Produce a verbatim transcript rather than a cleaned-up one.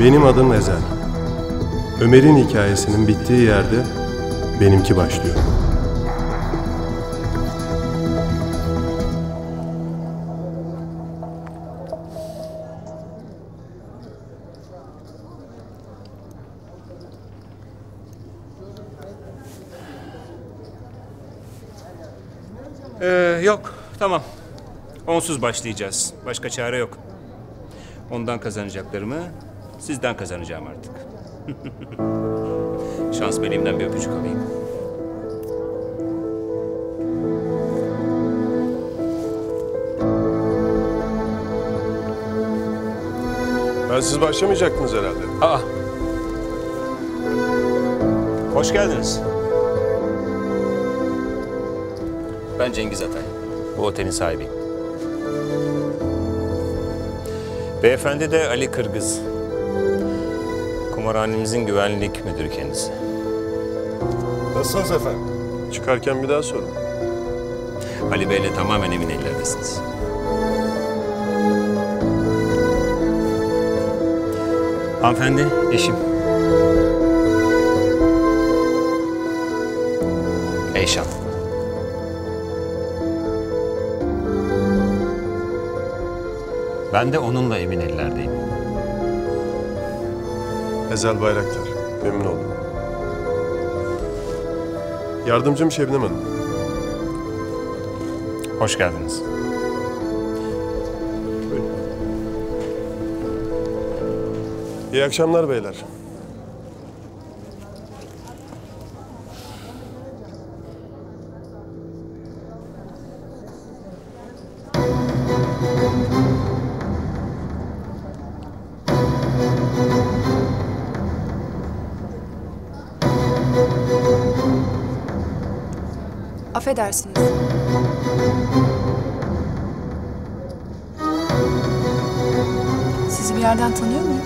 Benim adım Ezel. Ömer'in hikayesinin bittiği yerde benimki başlıyor. Ee, yok, tamam. Onsuz başlayacağız. Başka çare yok. Ondan kazanacaklarımı sizden kazanacağım artık. Şans benimden bir öpücük alayım. Ben siz başlamayacaktınız herhalde. Aa. Hoş geldiniz. Ben Cengiz Atay. Bu otelin sahibiyim. Beyefendi de Ali Kırgız. Kumarhanemizin güvenlik müdürü kendisi. Nasılsınız efendim? Çıkarken bir daha sorun. Ali Bey'le tamamen emin ellerdesiniz. Hanımefendi, eşim. Eyşan. Ben de onunla emin ellerdeyim. Ezel Bayraktar, memnun oldum. Yardımcım Şebnem Hanım. Hoş geldiniz. Buyurun. İyi akşamlar beyler. Affedersiniz. Sizi bir yerden tanıyor muyum?